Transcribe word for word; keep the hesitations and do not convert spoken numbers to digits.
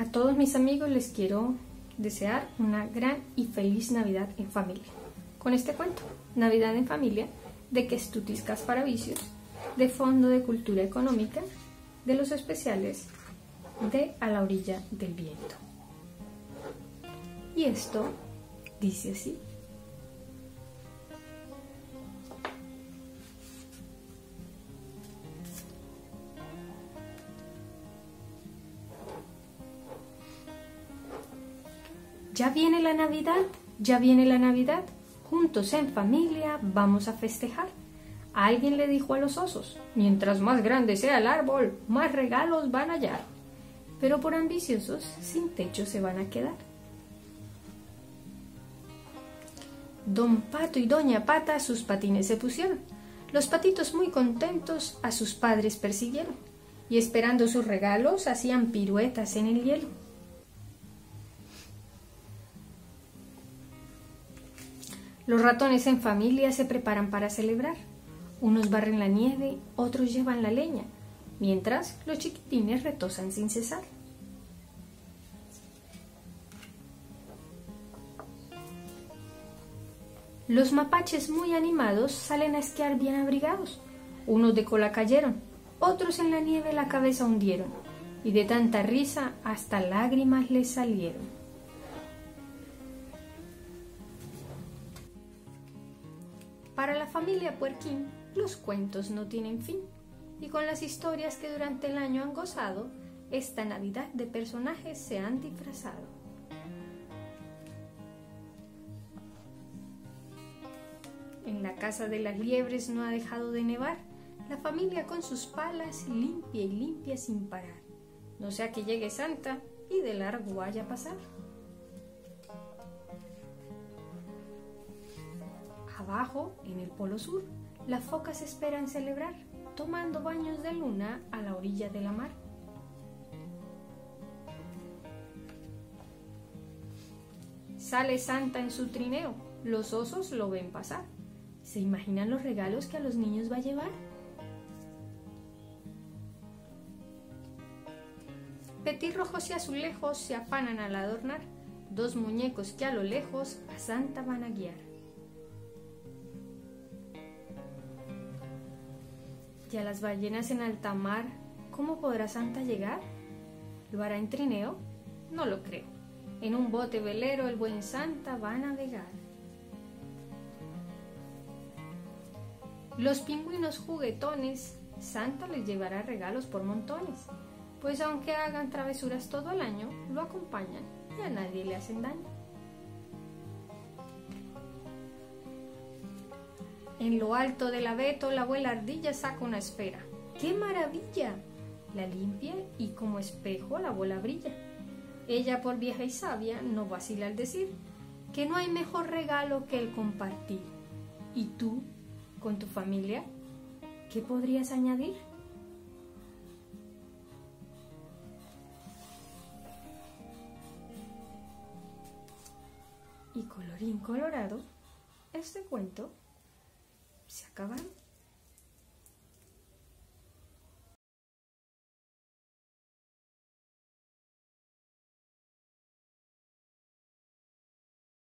A todos mis amigos les quiero desear una gran y feliz Navidad en familia. Con este cuento, Navidad en familia, de Kestutis Kasparavicius, de Fondo de Cultura Económica, de los especiales de A la orilla del viento. Y esto dice así. Ya viene la Navidad, ya viene la Navidad, juntos en familia vamos a festejar. Alguien le dijo a los osos, mientras más grande sea el árbol, más regalos van a hallar. Pero por ambiciosos, sin techo se van a quedar. Don Pato y Doña Pata a sus patines se pusieron. Los patitos muy contentos a sus padres persiguieron, y esperando sus regalos hacían piruetas en el hielo. Los ratones en familia se preparan para celebrar. Unos barren la nieve, otros llevan la leña, mientras los chiquitines retozan sin cesar. Los mapaches muy animados salen a esquiar bien abrigados. Unos de cola cayeron, otros en la nieve la cabeza hundieron, y de tanta risa hasta lágrimas les salieron. Para la familia Puerquín, los cuentos no tienen fin, y con las historias que durante el año han gozado, esta Navidad de personajes se han disfrazado. En la casa de las liebres no ha dejado de nevar, la familia con sus palas limpia y limpia sin parar, no sea que llegue Santa y de largo vaya a pasar. Abajo, en el polo sur, las focas esperan celebrar, tomando baños de luna a la orilla de la mar. Sale Santa en su trineo, los osos lo ven pasar. ¿Se imaginan los regalos que a los niños va a llevar? Petirrojos y azulejos se afanan al adornar, dos muñecos que a lo lejos a Santa van a guiar. ¿Y a las ballenas en alta mar, cómo podrá Santa llegar? ¿Lo hará en trineo? No lo creo. En un bote velero el buen Santa va a navegar. Los pingüinos juguetones, Santa les llevará regalos por montones, pues aunque hagan travesuras todo el año, lo acompañan y a nadie le hacen daño. En lo alto del abeto, la abuela ardilla saca una esfera. ¡Qué maravilla! La limpia y como espejo la abuela brilla. Ella, por vieja y sabia, no vacila al decir que no hay mejor regalo que el compartir. ¿Y tú, con tu familia, qué podrías añadir? Y colorín colorado, este cuento se acabó.